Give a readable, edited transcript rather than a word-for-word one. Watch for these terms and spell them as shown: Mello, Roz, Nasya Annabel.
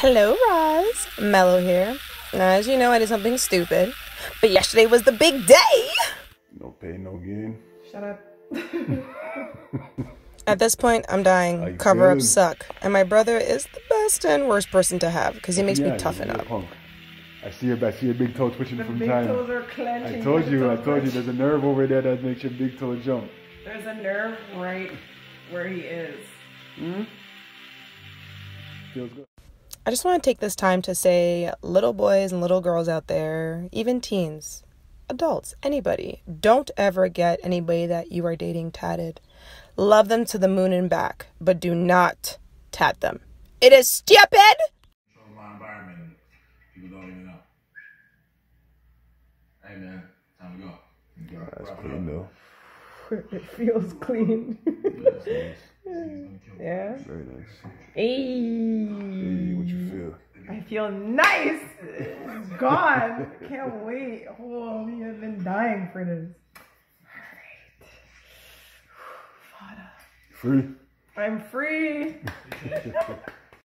Hello, Roz. Mello here. Now, as you know, I did something stupid, but yesterday was the big day. No pain, no gain. Shut up. At this point, I'm dying. Cover-ups suck, and my brother is the best and worst person to have because he makes me toughen up. Punk. I see your big toe twitching from time. The big toes are clenching. I told you. There's a nerve over there that makes your big toe jump. There's a nerve right where he is. Mm-hmm. Feels good. I just want to take this time to say, little boys and little girls out there, even teens, adults, anybody, don't ever get anybody that you are dating tatted. Love them to the moon and back, but do not tat them. It is stupid! Control my environment. People don't even know. Hey man, time to go. That's clean though. It feels clean. Yeah. Very nice. Hey, what you feel? I feel nice. It's gone. Can't wait. Oh, we have been dying for this. Alright. Fada. Free. I'm free.